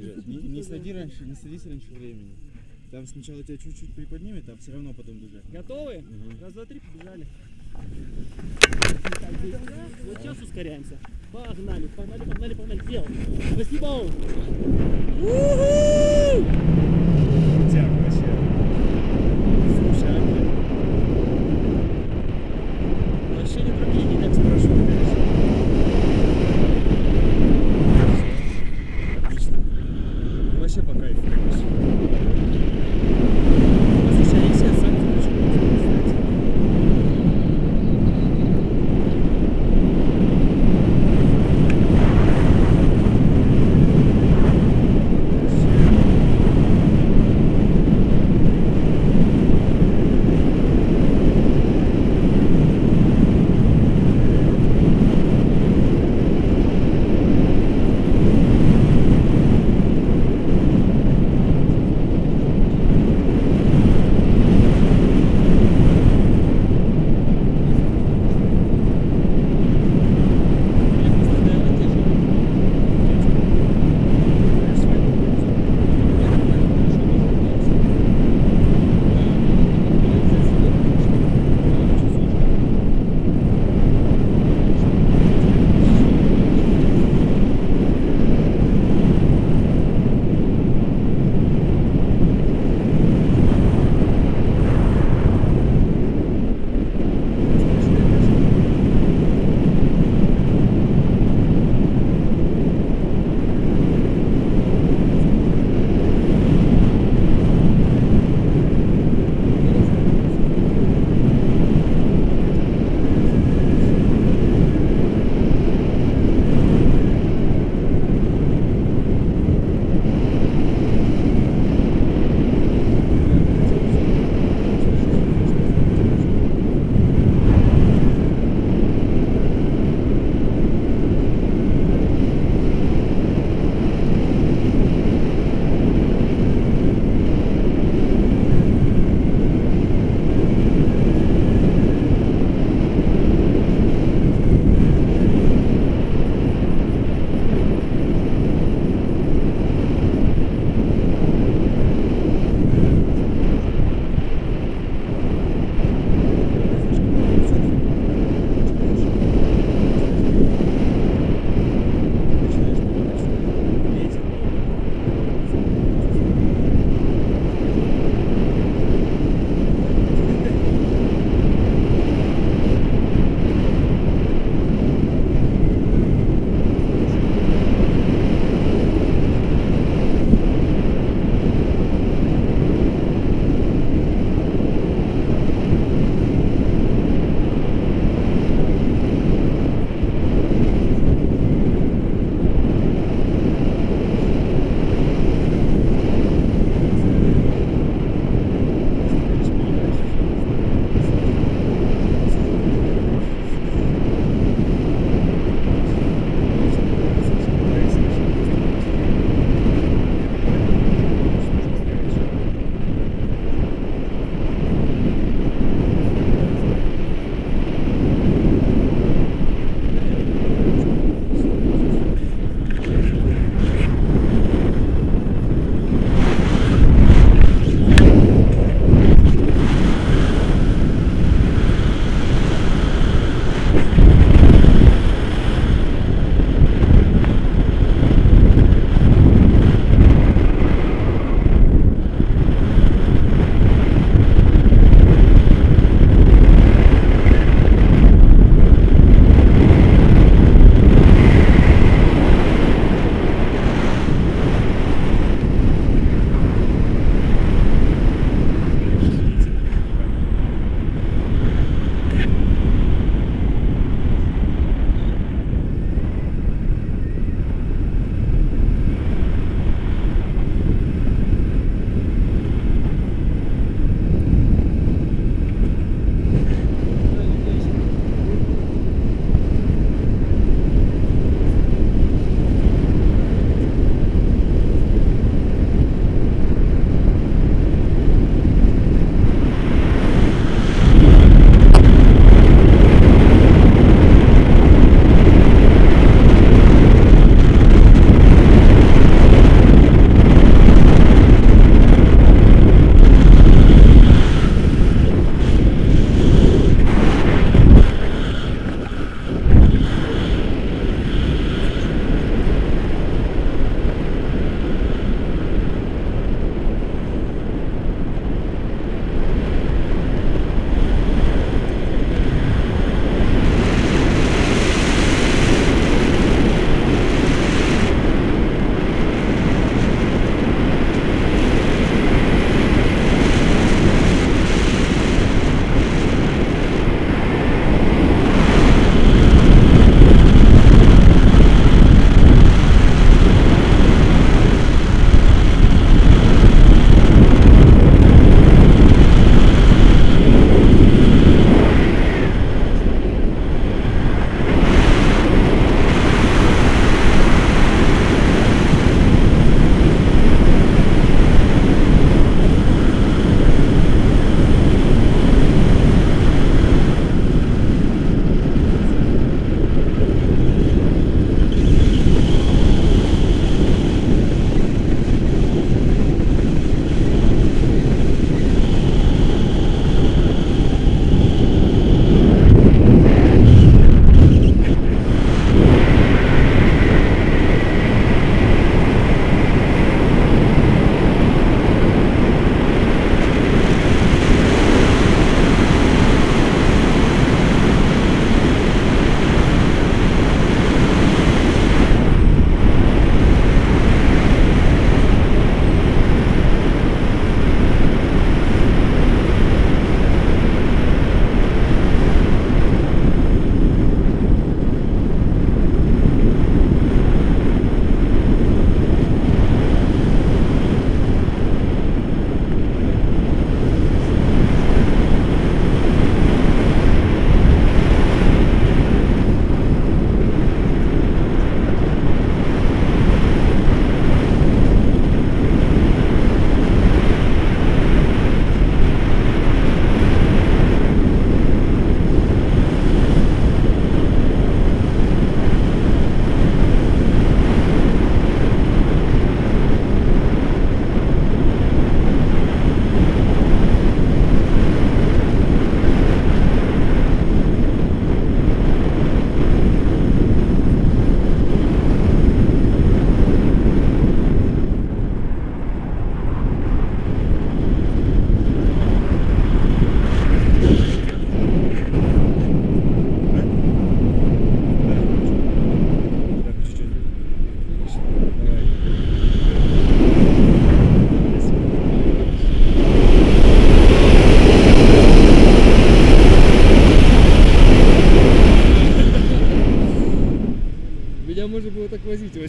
лежать. Не садись раньше времени. Там сначала тебя чуть-чуть приподнимет, а все равно потом бежать. Готовы? Угу. Раз, два, три, побежали. Вот сейчас ускоряемся. Погнали, погнали, погнали, погнали. Сделал. Спасибо. У-ху! Крутяк вообще. Слушай, вообще не другие, не так спрашивают. Отлично. Вообще по кайфу.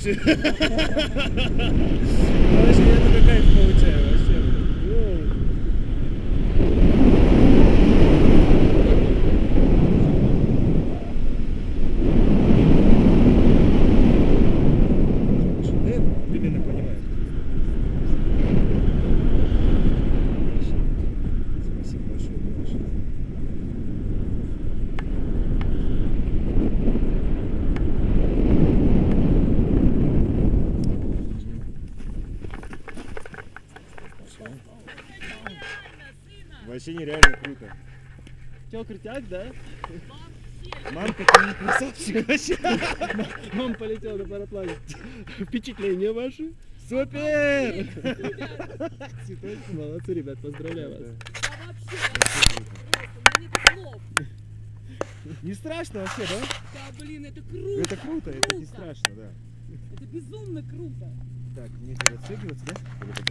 Короче, я такой кайф получаю вообще. Вообще нереально круто. Чё, крутяк, да? Мамка, ты не красавчик вообще. Мама полетела на параплане. Впечатления ваши? Супер! Молодцы, ребят, поздравляю вас. Не страшно вообще, да? Да, блин, это круто. Это круто, это не страшно, да. Это безумно круто. Так, мне переоцениваться, да?